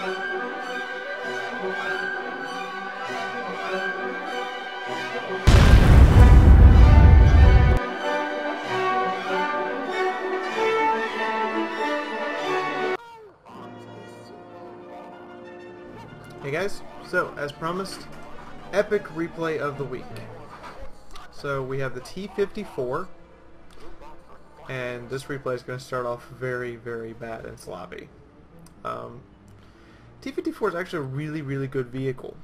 Hey guys, so as promised, epic replay of the week. So we have the T-54, and this replay is going to start off very, very bad and sloppy. T-54 is actually a really, really good vehicle.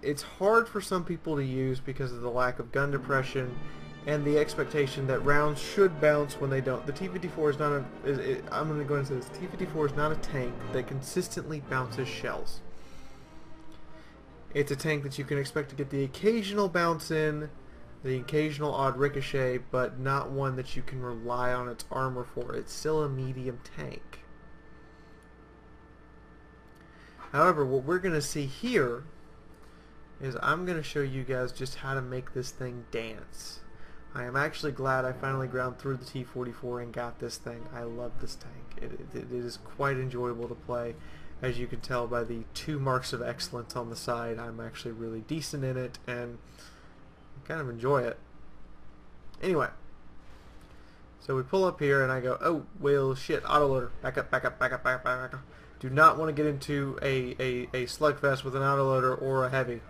It's hard for some people to use because of the lack of gun depression and the expectation that rounds should bounce when they don't. The T-54 is not I'm going to go ahead and say this. T-54 is not a tank that consistently bounces shells. It's a tank that you can expect to get the occasional bounce in, the occasional odd ricochet, but not one that you can rely on its armor for. It's still a medium tank. However, what we're going to see here is I'm going to show you guys just how to make this thing dance. I am actually glad I finally ground through the T-44 and got this thing. I love this tank. It is quite enjoyable to play. As you can tell by the two marks of excellence on the side, I'm actually really decent in it, and I kind of enjoy it. Anyway, so we pull up here, and I go, oh, well, shit, autoloader, back up. Do not want to get into a slugfest with an autoloader or a heavy.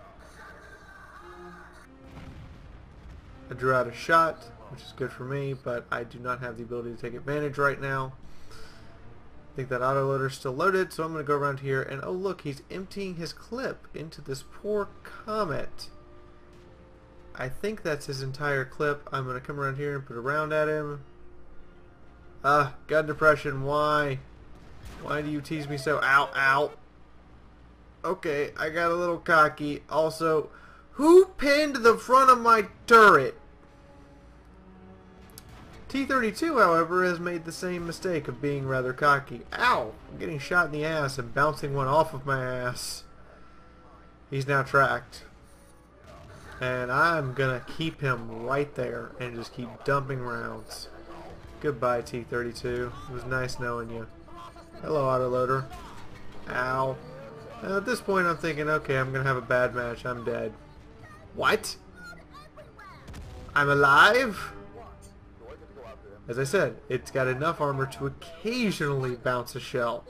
I drew out a shot, which is good for me, but I do not have the ability to take advantage right now. I think that autoloader's still loaded, so I'm going to go around here and oh look, he's emptying his clip into this poor Comet. I think that's his entire clip. I'm going to come around here and put a round at him. Gun depression, why? Why do you tease me so? Ow. Okay, I got a little cocky. Also, who pinned the front of my turret? T-32, however, has made the same mistake of being rather cocky. Ow! I'm getting shot in the ass and bouncing one off of my ass. He's now tracked. And I'm gonna keep him right there and just keep dumping rounds. Goodbye, T-32. It was nice knowing you. Hello, autoloader. Ow. Now, at this point, I'm thinking, okay, I'm gonna have a bad match. I'm dead. What? I'm alive? As I said, it's got enough armor to occasionally bounce a shell.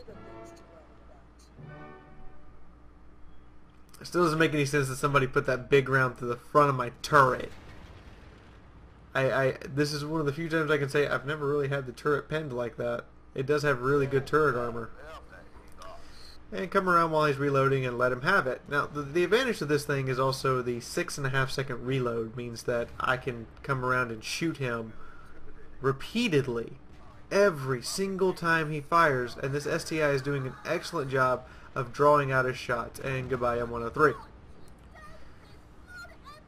It still doesn't make any sense that somebody put that big round through the front of my turret. This is one of the few times I can say I've never really had the turret pinned like that. It does have really good turret armor. And come around while he's reloading and let him have it. Now, the advantage of this thing is also the 6.5 second reload means that I can come around and shoot him repeatedly every single time he fires, and this STI is doing an excellent job of drawing out his shots. And goodbye, M103.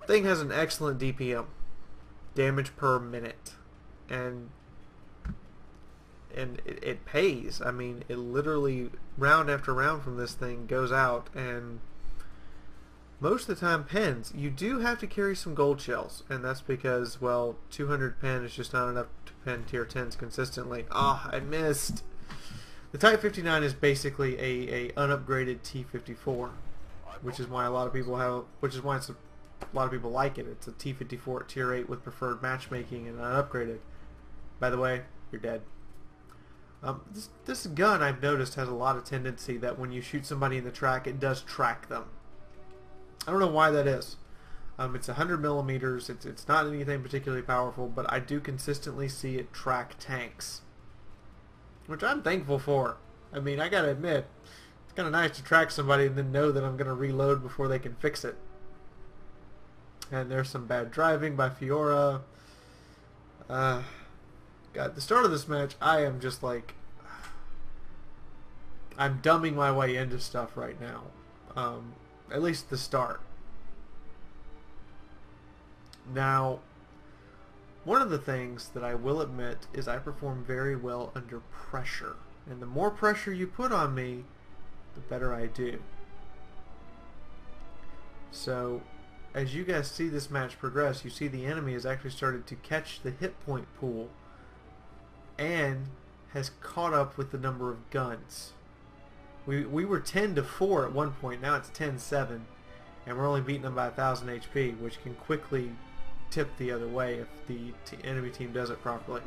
Thing has an excellent DPM, damage per minute, and it pays. I mean, it literally round after round from this thing goes out and most of the time pins. You do have to carry some gold shells, and that's because, well, 200 pin is just not enough to pin tier 10s consistently. Ah, I missed. The Type 59 is basically a unupgraded T-54, which is why a lot of people like it. It's a T-54 at tier 8 with preferred matchmaking and unupgraded. By the way, you're dead. This gun, I've noticed, has a lot of tendency that when you shoot somebody in the track, it does track them. I don't know why that is. It's 100 millimeters. It's not anything particularly powerful, but I do consistently see it track tanks, which I'm thankful for. I mean, I gotta admit, it's kind of nice to track somebody and then know that I'm gonna reload before they can fix it. And there's some bad driving by Fiaura. God, at the start of this match, I am just like, I'm dumbing my way into stuff right now. At least the start. Now, one of the things that I will admit is I perform very well under pressure. And the more pressure you put on me, the better I do. So, as you guys see this match progress, you see the enemy has actually started to catch the hit point pool and has caught up with the number of guns. We were 10-4 at one point, now it's 10-7, and we're only beating them by 1,000 HP, which can quickly tip the other way if the enemy team does it properly.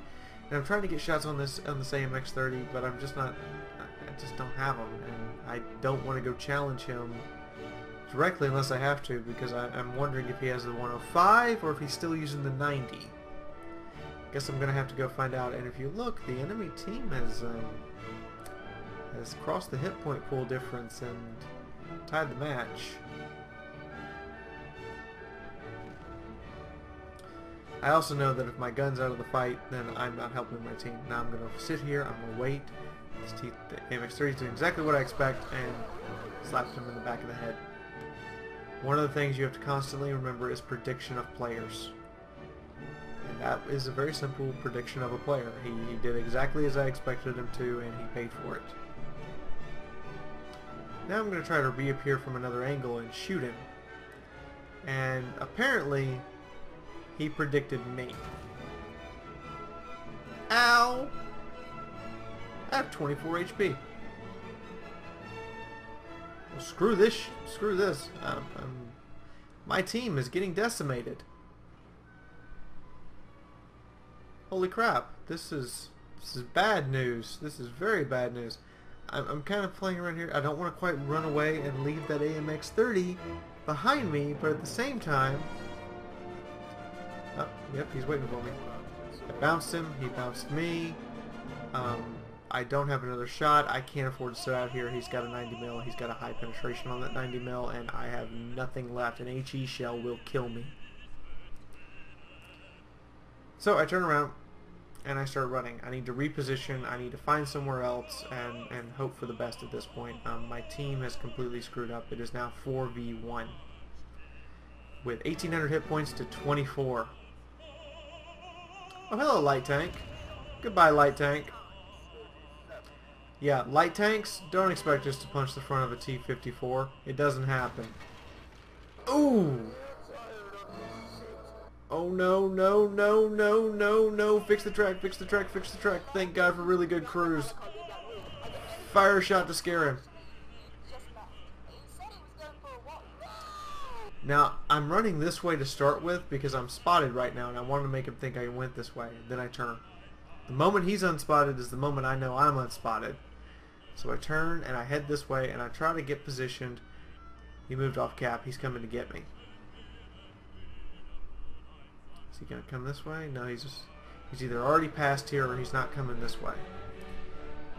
And I'm trying to get shots on this AMX 30, but I'm just not. I just don't have them, and I don't want to go challenge him directly unless I have to, because I'm wondering if he has the 105 or if he's still using the 90. Guess I'm gonna have to go find out. And if you look, the enemy team has crossed the hit point pool difference and tied the match. I also know that if my gun's out of the fight, then I'm not helping my team. Now I'm gonna sit here, I'm gonna wait. This AMX-3 is doing exactly what I expect and slaps him in the back of the head. One of the things you have to constantly remember is prediction of players. And that is a very simple prediction of a player. He did exactly as I expected him to, and he paid for it. Now I'm going to try to reappear from another angle and shoot him. And apparently, he predicted me. Ow! I have 24 HP. Well, screw this. Screw this. My team is getting decimated. Holy crap. This is bad news. This is very bad news. I'm kind of playing around here. I don't want to quite run away and leave that AMX 30 behind me, but at the same time... Oh, yep, he's waiting for me. I bounced him. He bounced me. I don't have another shot. I can't afford to sit out here. He's got a 90 mil. He's got a high penetration on that 90 mil, and I have nothing left. An HE shell will kill me. So I turn around and I start running. I need to reposition. I need to find somewhere else and hope for the best at this point. My team has completely screwed up. It is now 4v1 with 1,800 hit points to 24. Oh, hello, light tank. Goodbye, light tank. Yeah, light tanks, don't expect us to punch the front of a T-54. It doesn't happen. Ooh! Oh no, no, no, no, no, no. Fix the track, fix the track, fix the track. Thank God for really good crews. Fire a shot to scare him. Now, I'm running this way to start with because I'm spotted right now and I wanted to make him think I went this way. Then I turn. The moment he's unspotted is the moment I know I'm unspotted. So I turn and I head this way and I try to get positioned. He moved off cap. He's coming to get me. Is he going to come this way? No, he's either already passed here or he's not coming this way.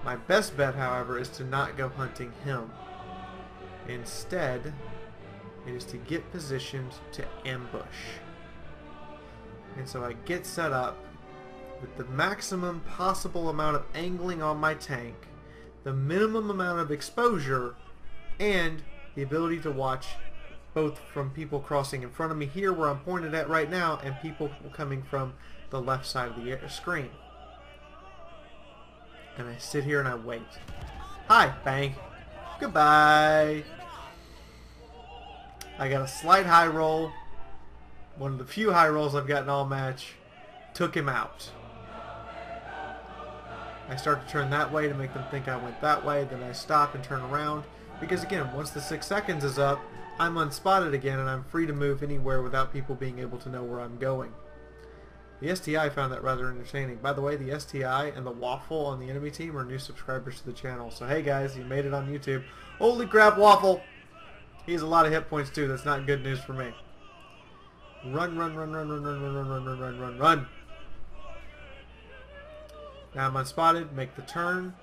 My best bet, however, is to not go hunting him. Instead, it is to get positioned to ambush. And so I get set up with the maximum possible amount of angling on my tank, the minimum amount of exposure, and the ability to watch both from people crossing in front of me here where I'm pointed at right now and people coming from the left side of the screen. And I sit here and I wait. Hi, bang. Goodbye. I got a slight high roll, one of the few high rolls I've gotten all match. Took him out. I start to turn that way to make them think I went that way, then I stop and turn around, because again, once the 6 seconds is up, I'm unspotted again and I'm free to move anywhere without people being able to know where I'm going. The STI found that rather entertaining. By the way, the STI and the Waffle on the enemy team are new subscribers to the channel, so hey guys, you made it on YouTube. Holy crap, Waffle! He has a lot of hit points too, that's not good news for me. Run, run, run, run, run, run, run, run, run, run, run, run, run! Now I'm unspotted, make the turn.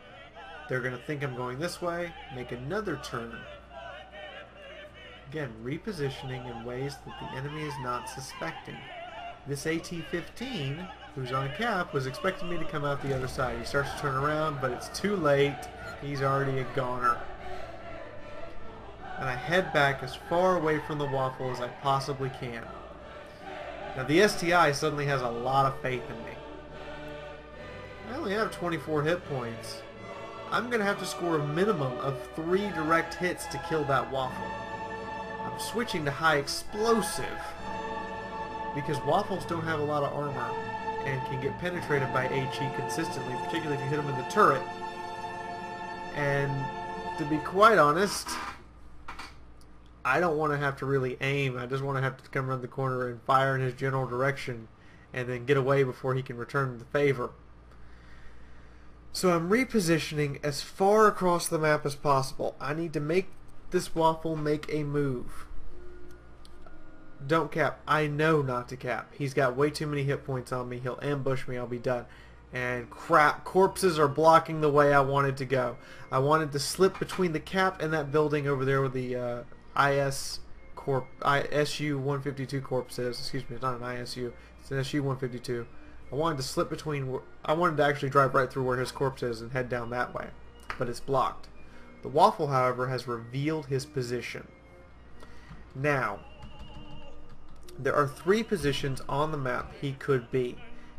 They're going to think I'm going this way. Make another turn. Again, repositioning in ways that the enemy is not suspecting. This AT-15, who's on cap, was expecting me to come out the other side. He starts to turn around, but it's too late. He's already a goner. And I head back as far away from the Waffle as I possibly can. Now the STI suddenly has a lot of faith in me. I only have 24 hit points. I'm going to have to score a minimum of 3 direct hits to kill that Waffle. I'm switching to high explosive because Waffles don't have a lot of armor and can get penetrated by HE consistently, particularly if you hit them in the turret. And to be quite honest, I don't want to have to really aim. I just want to have to come around the corner and fire in his general direction and then get away before he can return the favor. So I'm repositioning as far across the map as possible. I need to make this waffle make a move. Don't cap. I know not to cap. He's got way too many hit points on me. He'll ambush me. I'll be done. And crap, corpses are blocking the way I wanted to go. I wanted to slip between the cap and that building over there with the ISU 152 corpses. Excuse me, it's not an ISU. It's an SU 152. I wanted to slip between. I wanted to actually drive right through where his corpse is and head down that way, but it's blocked. The waffle, however, has revealed his position. Now, there are three positions on the map he could be.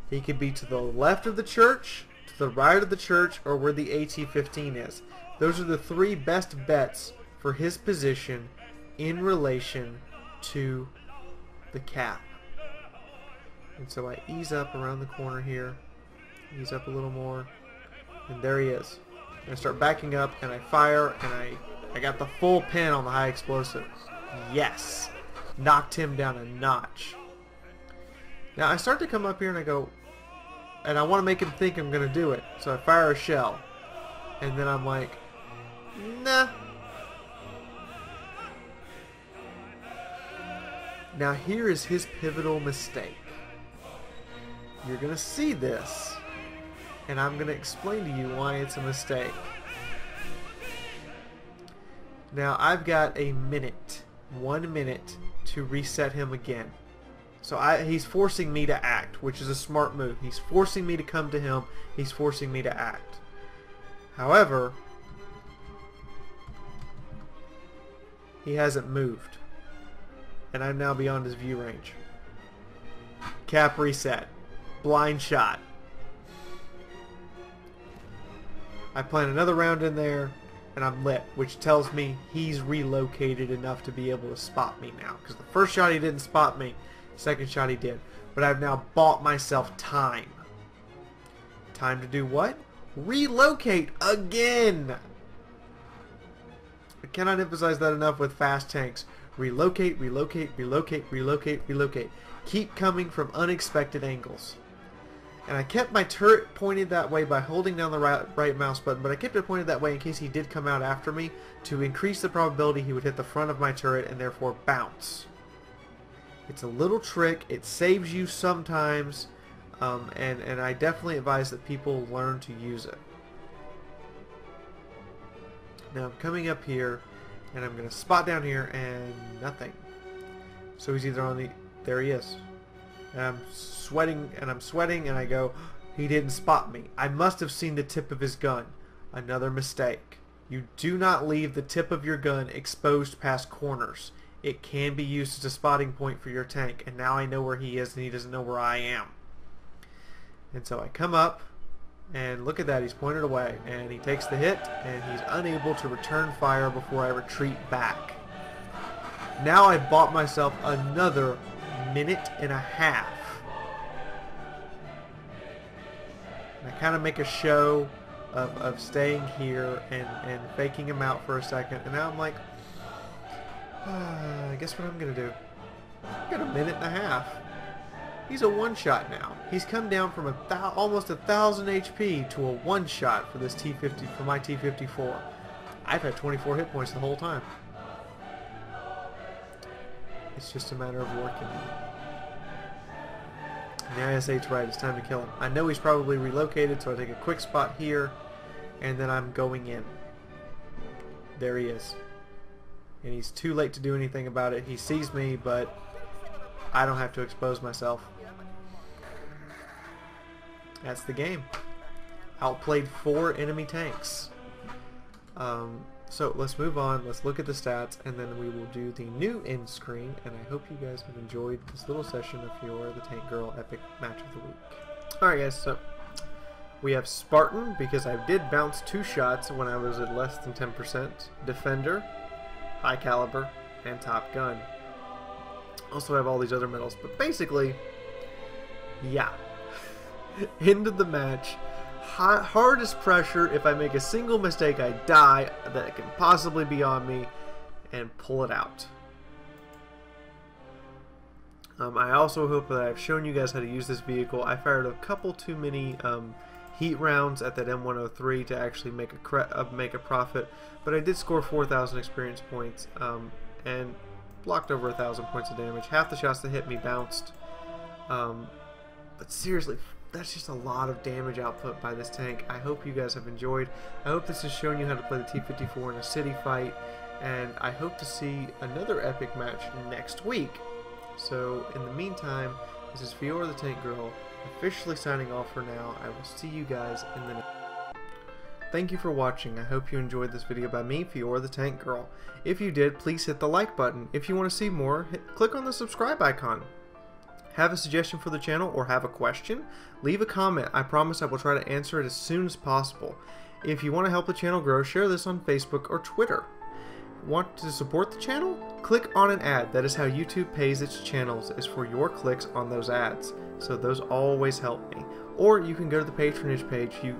He could be to the left of the church, to the right of the church, or where the AT-15 is. Those are the three best bets for his position in relation to the cap. And so I ease up around the corner here, ease up a little more, and there he is. And I start backing up, and I fire, and I got the full pin on the high explosive. Yes! Knocked him down a notch. Now I start to come up here and I go, and I want to make him think I'm going to do it, so I fire a shell. And then I'm like, nah. Now here is his pivotal mistake. You're going to see this, and I'm going to explain to you why it's a mistake. Now I've got a minute, 1 minute, to reset him again. So he's forcing me to act, which is a smart move. He's forcing me to come to him. He's forcing me to act. However, he hasn't moved, and I'm now beyond his view range. Cap reset. Blind shot. I plant another round in there, and I'm lit, which tells me he's relocated enough to be able to spot me now. Because the first shot he didn't spot me, second shot he did. But I've now bought myself time. Time to do what? Relocate again! I cannot emphasize that enough with fast tanks. Relocate, relocate, relocate, relocate, relocate. Keep coming from unexpected angles. And I kept my turret pointed that way by holding down the right mouse button, but I kept it pointed that way in case he did come out after me, to increase the probability he would hit the front of my turret and therefore bounce. It's a little trick. It saves you sometimes, and I definitely advise that people learn to use it. Now I'm coming up here, and I'm going to spot down here, and nothing. So he's either on the... There he is. And I'm sweating, and I go, he didn't spot me. I must have seen the tip of his gun. Another mistake. You do not leave the tip of your gun exposed past corners. It can be used as a spotting point for your tank, and now I know where he is and he doesn't know where I am. And so I come up, and look at that, he's pointed away, and he takes the hit, and he's unable to return fire before I retreat back. Now I bought myself another minute and a half. And I kind of make a show of staying here and faking him out for a second, and now I'm like, I guess what I'm going to do. I've got a minute and a half. He's a one-shot now. He's come down from almost 1,000 HP to a one-shot for this T50, for my T-54. I've had 24 hit points the whole time. It's just a matter of working. And the ISA's right. It's time to kill him. I know he's probably relocated, so I take a quick spot here, and then I'm going in. There he is. And he's too late to do anything about it. He sees me, but I don't have to expose myself. That's the game. Outplayed 4 enemy tanks. So let's move on. Let's look at the stats, and then we will do the new end screen. And I hope you guys have enjoyed this little session of Fiaura the Tank Girl Epic Match of the Week. Alright guys, so we have Spartan, because I did bounce 2 shots when I was at less than 10%. Defender, High Caliber, and Top Gun. Also have all these other medals, but basically, yeah. End of the match. hardest pressure. If I make a single mistake, I die, that can possibly be on me, and pull it out. I also hope that I've shown you guys how to use this vehicle. I fired a couple too many heat rounds at that M103 to actually make a profit, but I did score 4,000 experience points and blocked over 1,000 points of damage. Half the shots that hit me bounced, but seriously, that's just a lot of damage output by this tank. I hope you guys have enjoyed. I hope this has shown you how to play the T-54 in a city fight, and I hope to see another epic match next week. So, in the meantime, this is Fiaura the Tank Girl, officially signing off for now. I will see you guys in the next. Thank you for watching. I hope you enjoyed this video by me, Fiaura the Tank Girl. If you did, please hit the like button. If you want to see more, click on the subscribe icon. Have a suggestion for the channel or have a question? Leave a comment. I promise I will try to answer it as soon as possible. If you want to help the channel grow, share this on Facebook or Twitter. Want to support the channel? Click on an ad. That is how YouTube pays its channels, is for your clicks on those ads. So those always help me. Or you can go to the patronage page. You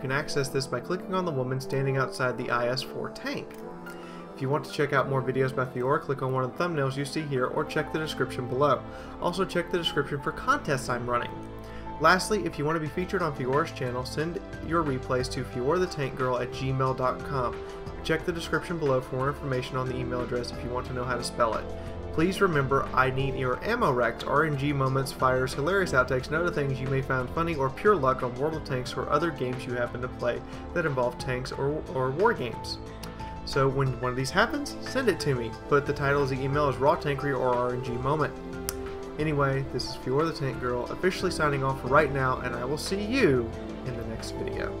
can access this by clicking on the woman standing outside the IS-4 tank. If you want to check out more videos by Fiaura, click on one of the thumbnails you see here or check the description below. Also check the description for contests I'm running. Lastly, if you want to be featured on Fiaura's channel, send your replays to fiaurathetankgirl@gmail.com. Check the description below for more information on the email address if you want to know how to spell it. Please remember, I need your ammo wrecked, RNG moments, fires, hilarious outtakes, and other things you may find funny or pure luck on World of Tanks or other games you happen to play that involve tanks or war games. So when one of these happens, send it to me. Put the title as the email as Raw Tankery or RNG Moment. Anyway, this is Fiaura the Tank Girl, officially signing off for right now, and I will see you in the next video.